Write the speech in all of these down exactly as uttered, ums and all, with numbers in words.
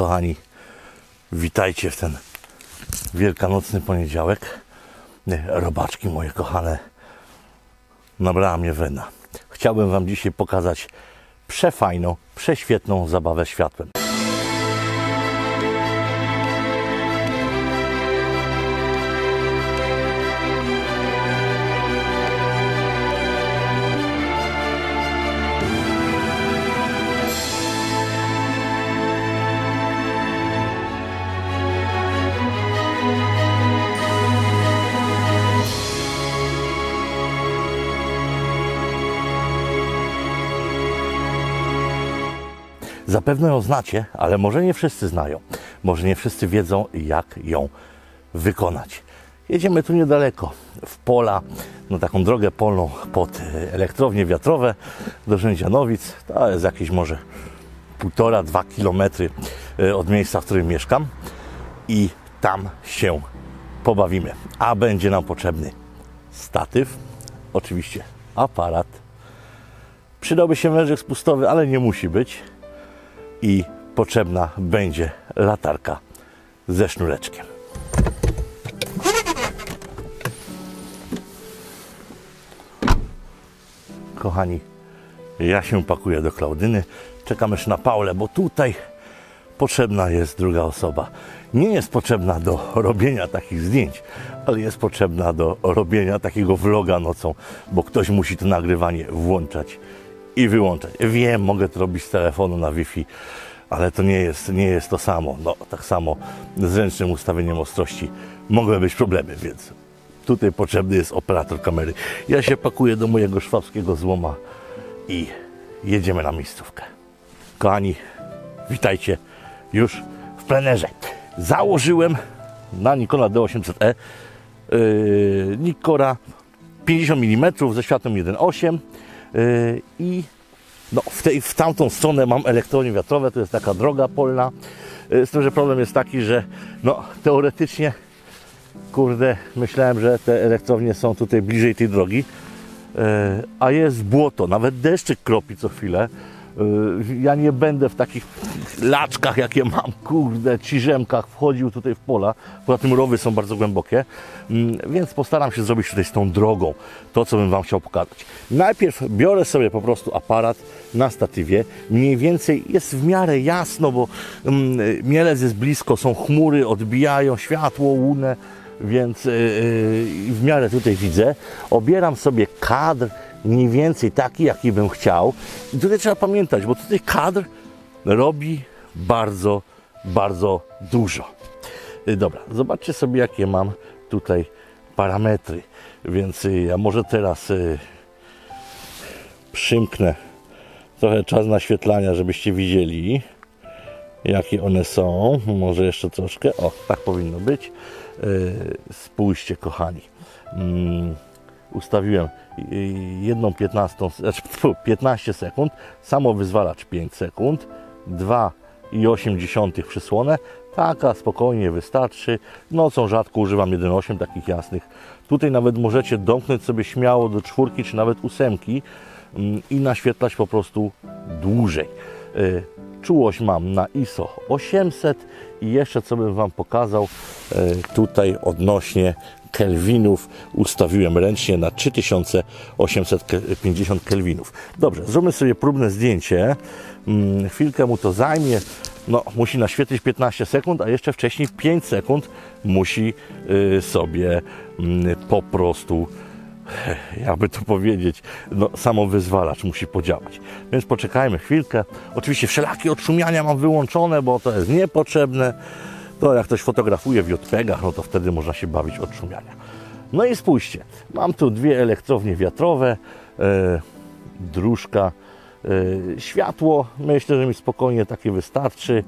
kochani, witajcie w ten wielkanocny poniedziałek. Robaczki moje kochane, nabrała mnie wena. Chciałbym wam dzisiaj pokazać przefajną, prześwietną zabawę światłem. Zapewne ją znacie, ale może nie wszyscy znają. Może nie wszyscy wiedzą, jak ją wykonać. Jedziemy tu niedaleko, w pola, na taką drogę polną pod elektrownie wiatrowe do Rzędzianowic. To jest jakieś może półtora do dwóch kilometrów od miejsca, w którym mieszkam. I tam się pobawimy. A będzie nam potrzebny statyw, oczywiście aparat. Przydałby się wężek spustowy, ale nie musi być. I potrzebna będzie latarka ze sznureczkiem. Kochani, ja się pakuję do Klaudyny. Czekam już na Paulę, bo tutaj potrzebna jest druga osoba. Nie jest potrzebna do robienia takich zdjęć, ale jest potrzebna do robienia takiego vloga nocą, bo ktoś musi to nagrywanie włączać i wyłączać. Wiem, mogę to robić z telefonu na Wi-Fi, ale to nie jest, nie jest to samo. No, tak samo z ręcznym ustawieniem ostrości mogły być problemy, więc tutaj potrzebny jest operator kamery. Ja się pakuję do mojego szwabskiego złoma i jedziemy na miejscówkę. Kochani, witajcie już w plenerze. Założyłem na Nikona D osiemset E yy, Nikkora pięćdziesiąt milimetrów ze światłem jeden przecinek osiem. I no, w, tej, w tamtą stronę mam elektrownie wiatrowe, to jest taka droga polna, z tym, że problem jest taki, że no, teoretycznie, kurde, myślałem, że te elektrownie są tutaj bliżej tej drogi, a jest błoto, nawet deszczyk kropi co chwilę. Ja nie będę w takich laczkach, jakie mam, kurde, ciżemkach wchodził tutaj w pola. Poza tym rowy są bardzo głębokie, więc postaram się zrobić tutaj z tą drogą to, co bym wam chciał pokazać. Najpierw biorę sobie po prostu aparat na statywie. Mniej więcej jest w miarę jasno, bo Mielec jest blisko, są chmury, odbijają światło, łunę, więc w miarę tutaj widzę. Obieram sobie kadr mniej więcej taki, jaki bym chciał. I tutaj trzeba pamiętać, bo tutaj kadr robi bardzo, bardzo dużo. Dobra, zobaczcie sobie, jakie mam tutaj parametry. Więc ja może teraz y, przymknę trochę czas naświetlania, żebyście widzieli, jakie one są. Może jeszcze troszkę. O, tak powinno być. Y, spójrzcie, kochani. Mm. Ustawiłem jedną piętnastą, znaczy piętnaście sekund, samo wyzwalacz pięć sekund, dwa przecinek osiem przysłonę, taka spokojnie wystarczy. Nocą rzadko używam jeden przecinek osiem takich jasnych. Tutaj nawet możecie domknąć sobie śmiało do czwórki czy nawet ósemki i naświetlać po prostu dłużej. Czułość mam na I S O osiemset i jeszcze co bym wam pokazał tutaj odnośnie kelwinów, ustawiłem ręcznie na trzy tysiące osiemset pięćdziesiąt kelwinów. Dobrze, zróbmy sobie próbne zdjęcie. Chwilkę mu to zajmie. No, musi naświetlić piętnaście sekund, a jeszcze wcześniej pięć sekund musi sobie po prostu, jakby to powiedzieć, no, samo wyzwalacz musi podziałać. Więc poczekajmy chwilkę. Oczywiście wszelakie odszumiania mam wyłączone, bo to jest niepotrzebne. To jak ktoś fotografuje w JPEGach, no to wtedy można się bawić od szumiania. No i spójrzcie, mam tu dwie elektrownie wiatrowe, yy, dróżka, yy, światło, myślę, że mi spokojnie takie wystarczy.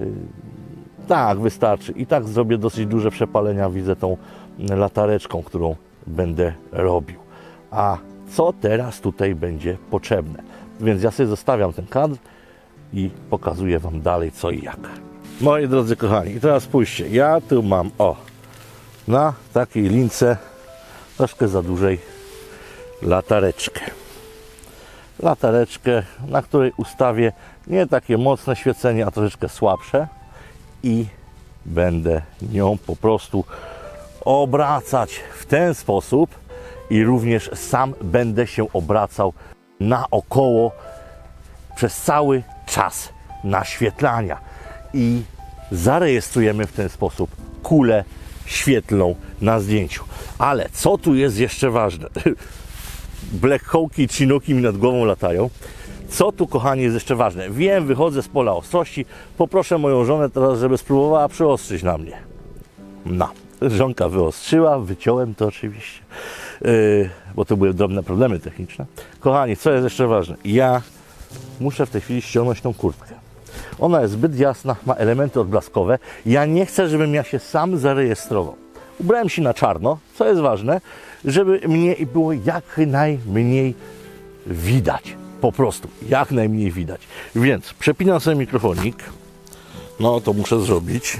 Yy, tak, wystarczy. I tak zrobię dosyć duże przepalenia, widzę tą latareczką, którą będę robił. A co teraz tutaj będzie potrzebne? Więc ja sobie zostawiam ten kadr i pokazuję wam dalej co i jak. Moi drodzy kochani, i teraz spójrzcie, ja tu mam, o, na takiej lince, troszkę za dużej, latareczkę. latareczkę, na której ustawię nie takie mocne świecenie, a troszeczkę słabsze i będę nią po prostu obracać w ten sposób i również sam będę się obracał naokoło przez cały czas naświetlania i zarejestrujemy w ten sposób kulę świetlną na zdjęciu. Ale co tu jest jeszcze ważne? Black Hawki i Chinooki mi nad głową latają. Co tu, kochani, jest jeszcze ważne? Wiem, wychodzę z pola ostrości. Poproszę moją żonę teraz, żeby spróbowała przyostrzyć na mnie. No, żonka wyostrzyła, wyciąłem to oczywiście, yy, bo to były drobne problemy techniczne. Kochani, co jest jeszcze ważne? Ja muszę w tej chwili ściągnąć tą kurtkę. Ona jest zbyt jasna, ma elementy odblaskowe. Ja nie chcę, żebym ja się sam zarejestrował. Ubrałem się na czarno, co jest ważne, żeby mnie było jak najmniej widać. Po prostu, jak najmniej widać. Więc przepinam sobie mikrofonik. No, to muszę zrobić.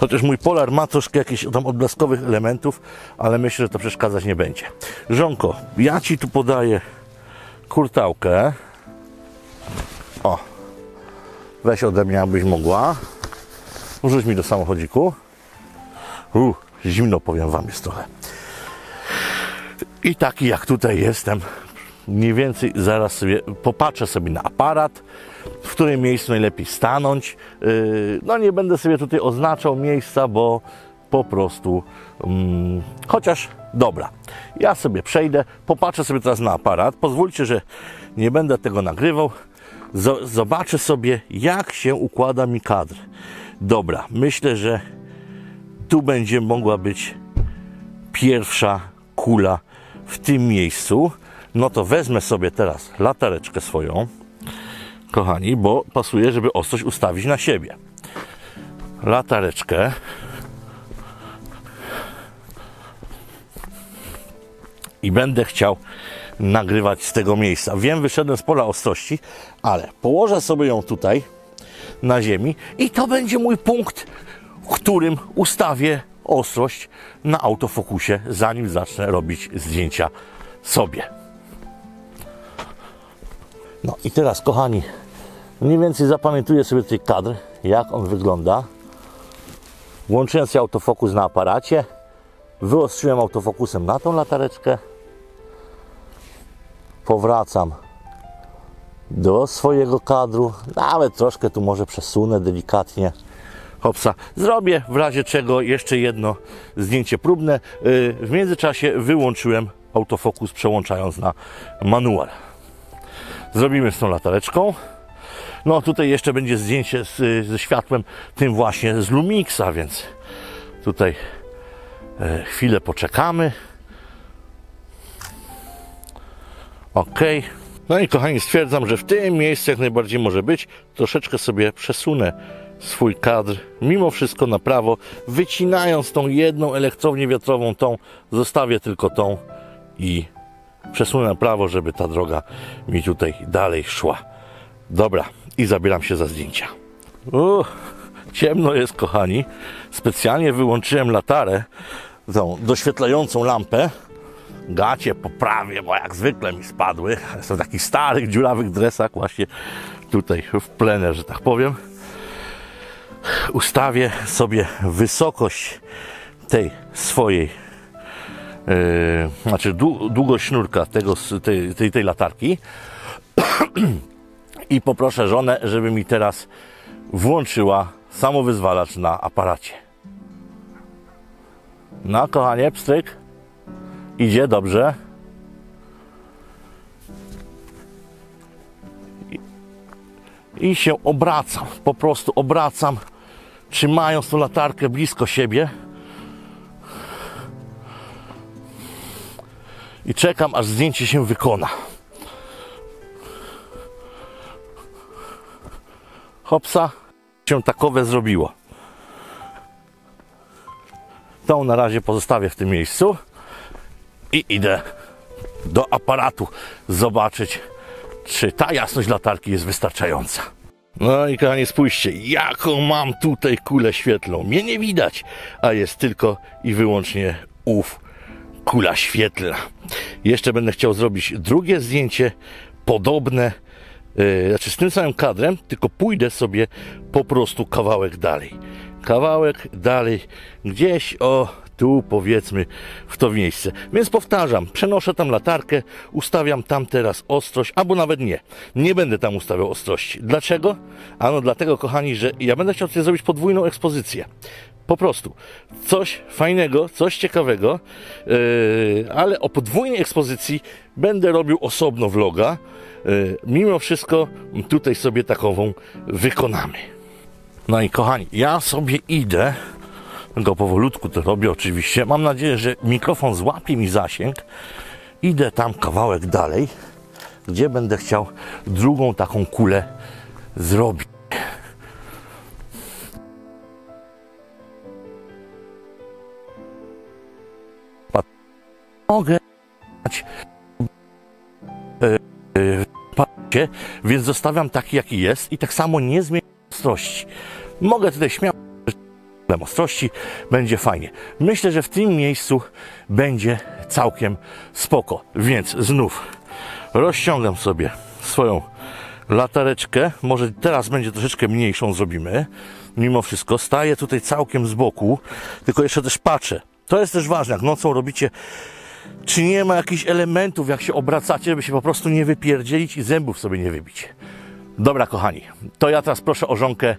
Chociaż mój Polar ma troszkę jakichś tam odblaskowych elementów, ale myślę, że to przeszkadzać nie będzie. Żonko, ja Ci tu podaję kurtałkę. O, weź ode mnie, abyś mogła. Wrzuć mi do samochodziku. Uuu, zimno, powiem Wam, jest trochę. I taki jak tutaj jestem, mniej więcej zaraz sobie popatrzę sobie na aparat, w którym miejscu najlepiej stanąć. No nie będę sobie tutaj oznaczał miejsca, bo po prostu, hmm, chociaż dobra, ja sobie przejdę, popatrzę sobie teraz na aparat, pozwólcie, że nie będę tego nagrywał, zobaczę sobie, jak się układa mi kadr. Dobra, myślę, że tu będzie mogła być pierwsza kula w tym miejscu. No to wezmę sobie teraz latareczkę swoją, kochani, bo pasuje, żeby ostrość ustawić na siebie. Latareczkę. I będę chciał nagrywać z tego miejsca. Wiem, wyszedłem z pola ostrości, ale położę sobie ją tutaj na ziemi i to będzie mój punkt, w którym ustawię ostrość na autofokusie, zanim zacznę robić zdjęcia sobie. No i teraz, kochani, mniej więcej zapamiętuję sobie tutaj kadr, jak on wygląda. Włączyłem sobie autofokus na aparacie, wyostrzyłem autofokusem na tą latareczkę, powracam do swojego kadru, nawet troszkę tu może przesunę delikatnie. Hopsa. Zrobię w razie czego jeszcze jedno zdjęcie próbne. W międzyczasie wyłączyłem autofokus, przełączając na manual. Zrobimy z tą latareczką. No tutaj jeszcze będzie zdjęcie z, ze światłem tym właśnie z Lumixa, więc tutaj chwilę poczekamy. Ok. No i kochani, stwierdzam, że w tym miejscu jak najbardziej może być. Troszeczkę sobie przesunę swój kadr mimo wszystko na prawo, wycinając tą jedną elektrownię wiatrową, tą zostawię tylko tą i przesunę na prawo, żeby ta droga mi tutaj dalej szła. Dobra, i zabieram się za zdjęcia. Uff, ciemno jest, kochani, specjalnie wyłączyłem latarę, tą doświetlającą lampę. Gacie poprawię, bo jak zwykle mi spadły. Jestem w takich starych, dziurawych dresach właśnie tutaj w plenerze, że tak powiem. Ustawię sobie wysokość tej swojej, yy, znaczy długość sznurka tego, tej, tej, tej latarki i poproszę żonę, żeby mi teraz włączyła samowyzwalacz na aparacie. No, kochanie, pstryk. Idzie dobrze. I się obracam, po prostu obracam, trzymając tą latarkę blisko siebie i czekam, aż zdjęcie się wykona. Hopsa, się takowe zrobiło. Tą na razie pozostawię w tym miejscu i idę do aparatu zobaczyć, czy ta jasność latarki jest wystarczająca. No i kochani, spójrzcie, jaką mam tutaj kulę świetlną. Mnie nie widać, a jest tylko i wyłącznie ów kula świetlna. Jeszcze będę chciał zrobić drugie zdjęcie podobne, yy, znaczy z tym samym kadrem, tylko pójdę sobie po prostu kawałek dalej. Kawałek dalej, gdzieś o tu, powiedzmy, w to miejsce. Więc powtarzam, przenoszę tam latarkę, ustawiam tam teraz ostrość, albo nawet nie. Nie będę tam ustawiał ostrości. Dlaczego? Ano dlatego, kochani, że ja będę chciał sobie zrobić podwójną ekspozycję. Po prostu. Coś fajnego, coś ciekawego, yy, ale o podwójnej ekspozycji będę robił osobno vloga. Yy, mimo wszystko tutaj sobie takową wykonamy. No i kochani, ja sobie idę, go powolutku to robię oczywiście, mam nadzieję, że mikrofon złapie mi zasięg. Idę tam kawałek dalej, gdzie będę chciał drugą taką kulę zrobić. Mogę patrzcie, więc zostawiam taki jaki jest i tak samo nie zmieniam ostrości. Mogę tutaj śmiało ostrości, będzie fajnie. Myślę, że w tym miejscu będzie całkiem spoko. Więc znów rozciągam sobie swoją latareczkę. Może teraz będzie troszeczkę mniejszą zrobimy. Mimo wszystko staję tutaj całkiem z boku, tylko jeszcze też patrzę. To jest też ważne, jak nocą robicie, czy nie ma jakichś elementów, jak się obracacie, żeby się po prostu nie wypierdzielić i zębów sobie nie wybić. Dobra, kochani, to ja teraz proszę o żonkę.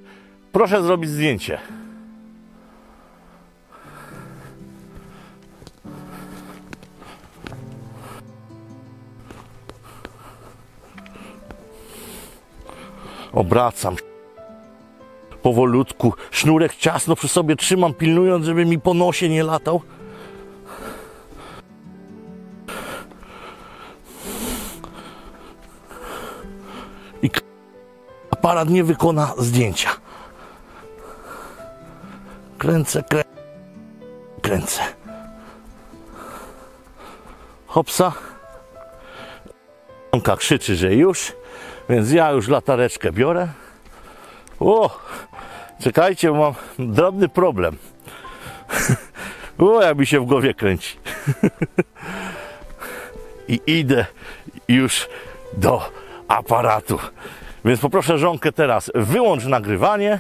Proszę zrobić zdjęcie. Obracam się powolutku, sznurek ciasno przy sobie trzymam, pilnując, żeby mi po nosie nie latał. I aparat nie wykona zdjęcia. Kręcę, kręcę, kręcę. Hopsa. Tonka krzyczy, że już, więc ja już latareczkę biorę. O, czekajcie, bo mam drobny problem. O, jak mi się w głowie kręci. I idę już do aparatu. Więc poproszę żonkę teraz, wyłącz nagrywanie.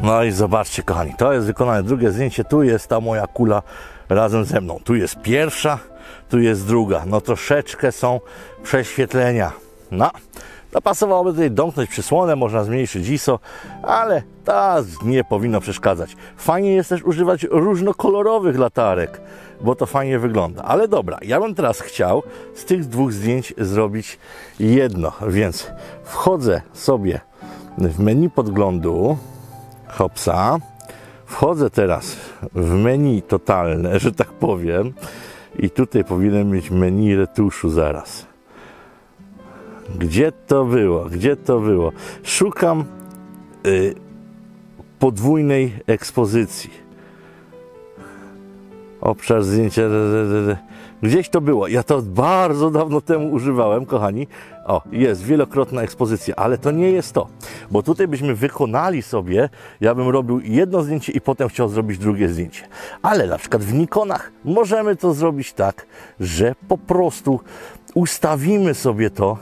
No i zobaczcie, kochani, to jest wykonane drugie zdjęcie. Tu jest ta moja kula razem ze mną. Tu jest pierwsza, tu jest druga. No troszeczkę są prześwietlenia. No. To pasowałoby tutaj domknąć przysłonę, można zmniejszyć I S O, ale to nie powinno przeszkadzać. Fajnie jest też używać różnokolorowych latarek, bo to fajnie wygląda. Ale dobra, ja bym teraz chciał z tych dwóch zdjęć zrobić jedno, więc wchodzę sobie w menu podglądu, hopsa, wchodzę teraz w menu totalne, że tak powiem, i tutaj powinienem mieć menu retuszu zaraz. Gdzie to było? Gdzie to było? Szukam yy, podwójnej ekspozycji. Obszar zdjęcia. Gdzieś to było. Ja to bardzo dawno temu używałem, kochani. O, jest wielokrotna ekspozycja, ale to nie jest to. Bo tutaj byśmy wykonali sobie, ja bym robił jedno zdjęcie i potem chciał zrobić drugie zdjęcie. Ale na przykład w Nikonach możemy to zrobić tak, że po prostu ustawimy sobie to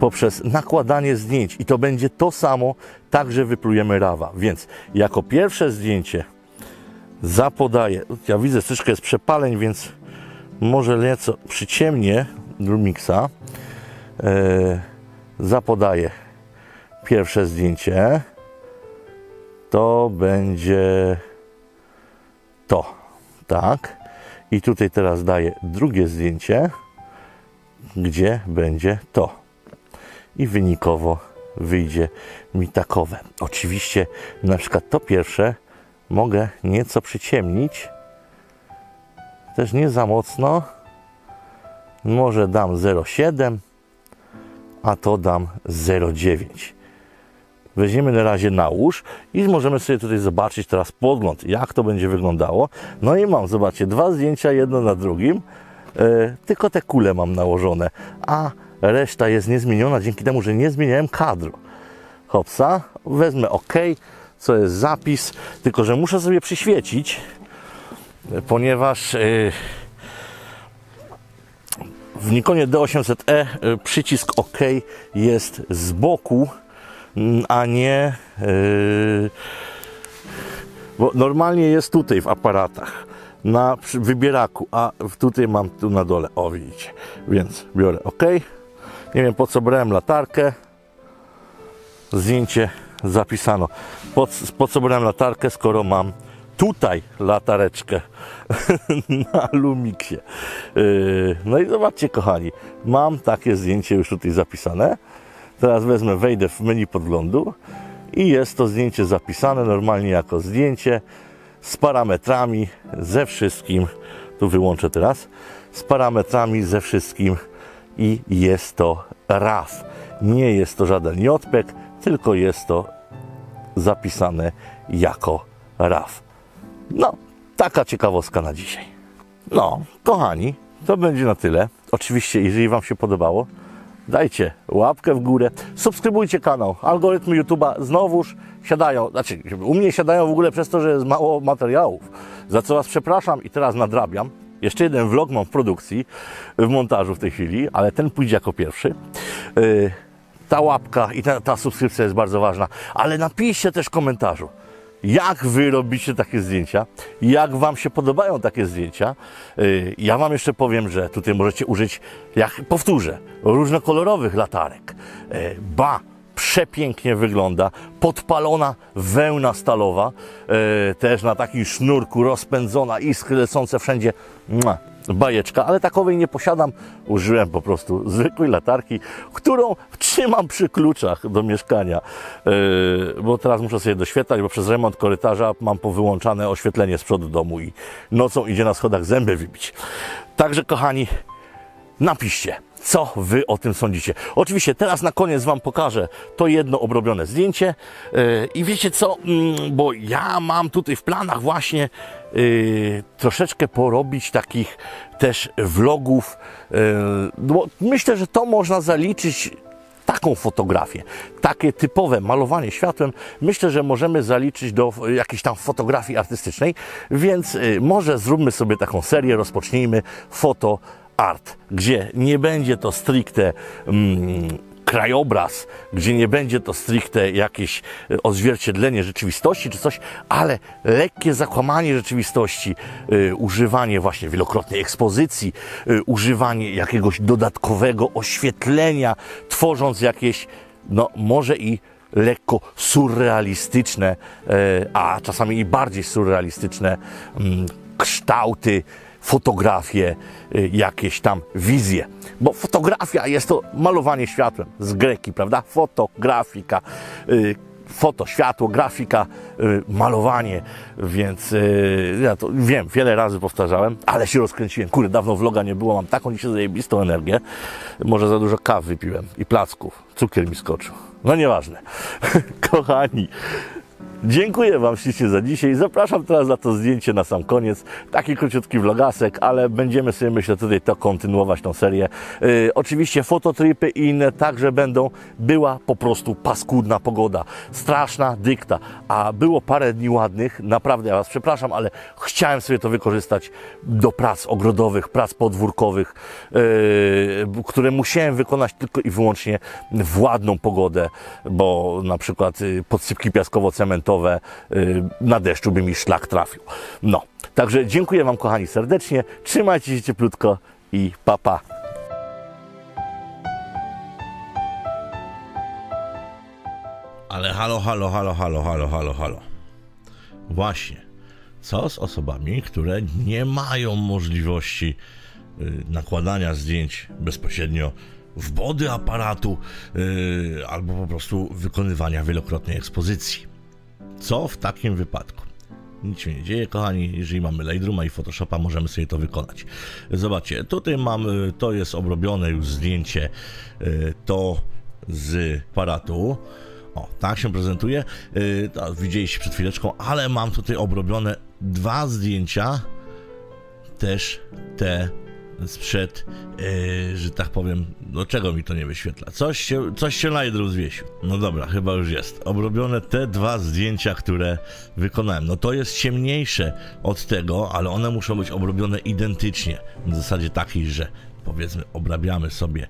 poprzez nakładanie zdjęć i to będzie to samo, także wyplujemy rawa. Więc jako pierwsze zdjęcie zapodaję, ja widzę troszeczkę jest przepaleń, więc może nieco przyciemnię Lumixa, yy, zapodaję pierwsze zdjęcie, to będzie to, tak, i tutaj teraz daję drugie zdjęcie, gdzie będzie to. I wynikowo wyjdzie mi takowe. Oczywiście na przykład to pierwsze mogę nieco przyciemnić. Też nie za mocno. Może dam zero przecinek siedem, a to dam zero przecinek dziewięć. Weźmiemy na razie na łóż i możemy sobie tutaj zobaczyć teraz podgląd, jak to będzie wyglądało. No i mam, zobaczcie, dwa zdjęcia, jedno na drugim. Yy, tylko te kule mam nałożone, a reszta jest niezmieniona dzięki temu, że nie zmieniałem kadru. Hopsa, wezmę OK, co jest zapis, tylko że muszę sobie przyświecić, ponieważ yy, W Nikonie D osiemset E przycisk OK jest z boku, a nie... Yy, bo normalnie jest tutaj w aparatach, na wybieraku, a tutaj mam tu na dole, o widzicie, więc biorę OK. Nie wiem po co brałem latarkę, zdjęcie zapisano, po, po co brałem latarkę, skoro mam tutaj latareczkę na Lumixie. No i zobaczcie kochani, mam takie zdjęcie już tutaj zapisane. Teraz wezmę, wejdę w menu podglądu i jest to zdjęcie zapisane normalnie jako zdjęcie z parametrami, ze wszystkim. Tu wyłączę teraz. Z parametrami, ze wszystkim i jest to raz. Nie jest to żaden JPEG, tylko jest to zapisane jako RAW. No, taka ciekawostka na dzisiaj. No, kochani, to będzie na tyle. Oczywiście, jeżeli Wam się podobało, dajcie łapkę w górę, subskrybujcie kanał. Algorytmy YouTube'a znowuż siadają, znaczy u mnie siadają w ogóle przez to, że jest mało materiałów, za co Was przepraszam i teraz nadrabiam. Jeszcze jeden vlog mam w produkcji, w montażu w tej chwili, ale ten pójdzie jako pierwszy. Yy, ta łapka i ta, ta subskrypcja jest bardzo ważna, ale napiszcie też w komentarzu, jak Wy robicie takie zdjęcia, jak Wam się podobają takie zdjęcia. Ja Wam jeszcze powiem, że tutaj możecie użyć, jak powtórzę, różnokolorowych latarek. Ba, przepięknie wygląda, podpalona wełna stalowa, też na takim sznurku rozpędzona, iskry lecące wszędzie. Bajeczka, ale takowej nie posiadam. Użyłem po prostu zwykłej latarki, którą trzymam przy kluczach do mieszkania, yy, bo teraz muszę sobie doświetlać, bo przez remont korytarza mam powyłączane oświetlenie z przodu domu i nocą idzie na schodach zęby wybić. Także kochani, napiszcie, co Wy o tym sądzicie. Oczywiście teraz na koniec Wam pokażę to jedno obrobione zdjęcie yy, i wiecie co, yy, bo ja mam tutaj w planach właśnie Yy, troszeczkę porobić takich też vlogów, yy, bo myślę, że to można zaliczyć taką fotografię, takie typowe malowanie światłem, myślę, że możemy zaliczyć do jakiejś tam fotografii artystycznej, więc yy, może zróbmy sobie taką serię, rozpocznijmy foto art, gdzie nie będzie to stricte mm, krajobraz, gdzie nie będzie to stricte jakieś odzwierciedlenie rzeczywistości czy coś, ale lekkie zakłamanie rzeczywistości, yy, używanie właśnie wielokrotnej ekspozycji, yy, używanie jakiegoś dodatkowego oświetlenia, tworząc jakieś, no może i lekko surrealistyczne, yy, a czasami i bardziej surrealistyczne yy, kształty, fotografie, jakieś tam wizje, bo fotografia jest to malowanie światłem, z greki, prawda? Fotografika, foto, światło, grafika, malowanie, więc ja to wiem, wiele razy powtarzałem, ale się rozkręciłem, kurde, dawno vloga nie było, mam taką dzisiaj zajebistą energię, może za dużo kawy wypiłem i placków, cukier mi skoczył, no nieważne, kochani. Dziękuję Wam ślicznie za dzisiaj. Zapraszam teraz na to zdjęcie na sam koniec. Taki króciutki vlogasek, ale będziemy sobie, myślę, tutaj to kontynuować, tą serię. Yy, oczywiście fototripy i inne także będą. Była po prostu paskudna pogoda. Straszna dykta. A było parę dni ładnych. Naprawdę, ja Was przepraszam, ale chciałem sobie to wykorzystać do prac ogrodowych, prac podwórkowych, yy, które musiałem wykonać tylko i wyłącznie w ładną pogodę, bo na przykład yy, podsypki piaskowo-cementowe na deszczu by mi szlak trafił. No, także dziękuję Wam kochani serdecznie, trzymajcie się cieplutko i pa pa. Ale halo, halo, halo, halo, halo, halo, halo. Właśnie, co z osobami, które nie mają możliwości nakładania zdjęć bezpośrednio w body aparatu yy, albo po prostu wykonywania wielokrotnej ekspozycji? Co w takim wypadku? Nic się nie dzieje, kochani. Jeżeli mamy Lightrooma i Photoshopa, możemy sobie to wykonać. Zobaczcie, tutaj mamy, to jest obrobione już zdjęcie, to z aparatu. O, tak się prezentuje. Widzieliście przed chwileczką, ale mam tutaj obrobione dwa zdjęcia, też te sprzed, yy, że tak powiem, do czego mi to nie wyświetla? Coś się, coś się Lightroom zwiesił. No dobra, chyba już jest. Obrobione te dwa zdjęcia, które wykonałem. No to jest ciemniejsze od tego, ale one muszą być obrobione identycznie. W zasadzie takiej, że powiedzmy obrabiamy sobie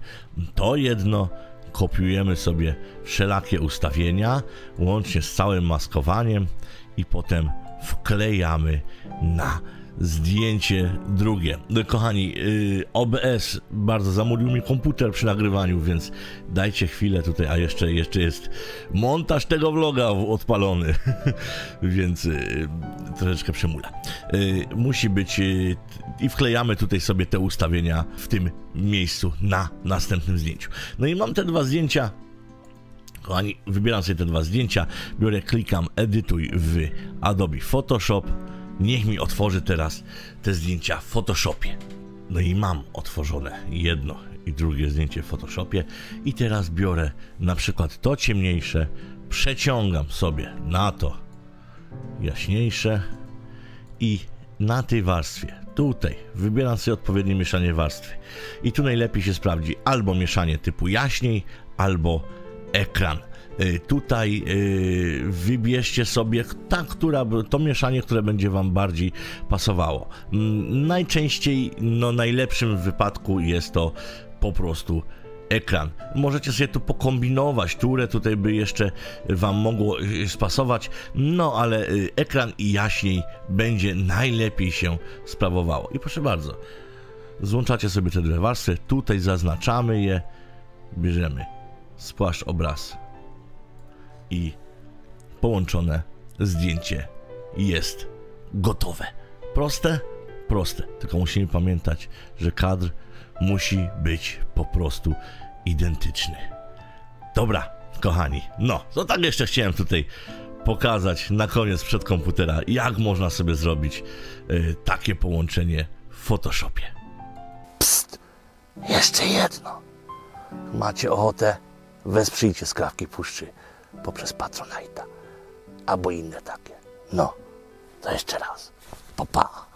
to jedno, kopiujemy sobie wszelakie ustawienia, łącznie z całym maskowaniem i potem wklejamy na zdjęcie drugie. Kochani, O B S bardzo zamówił mi komputer przy nagrywaniu, więc dajcie chwilę tutaj, a jeszcze, jeszcze jest montaż tego vloga odpalony, więc troszeczkę przemula. Musi być i wklejamy tutaj sobie te ustawienia w tym miejscu na następnym zdjęciu. No i mam te dwa zdjęcia. Kochani, wybieram sobie te dwa zdjęcia, biorę, klikam edytuj w Adobe Photoshop. Niech mi otworzy teraz te zdjęcia w Photoshopie. No i mam otworzone jedno i drugie zdjęcie w Photoshopie. I teraz biorę na przykład to ciemniejsze, przeciągam sobie na to jaśniejsze i na tej warstwie, tutaj, wybieram sobie odpowiednie mieszanie warstwy. I tu najlepiej się sprawdzi albo mieszanie typu jaśniej, albo ekran. Tutaj yy, wybierzcie sobie ta, która, to mieszanie, które będzie Wam bardziej pasowało. Mm, najczęściej, no najlepszym wypadku jest to po prostu ekran. Możecie sobie tu pokombinować, które tutaj by jeszcze Wam mogło spasować, no ale yy, ekran i jaśniej będzie najlepiej się sprawowało. I proszę bardzo, złączacie sobie te dwie warstwy, tutaj zaznaczamy je, bierzemy spłaszcz obraz. I połączone zdjęcie jest gotowe. Proste? Proste. Tylko musimy pamiętać, że kadr musi być po prostu identyczny. Dobra, kochani. No, to tak jeszcze chciałem tutaj pokazać na koniec przed komputera, jak można sobie zrobić y, takie połączenie w Photoshopie. Psst! Jeszcze jedno. Macie ochotę? Wesprzyjcie Skrawki Puszczy poprzez Patronite'a, albo inne takie. No, to jeszcze raz. Pa, pa.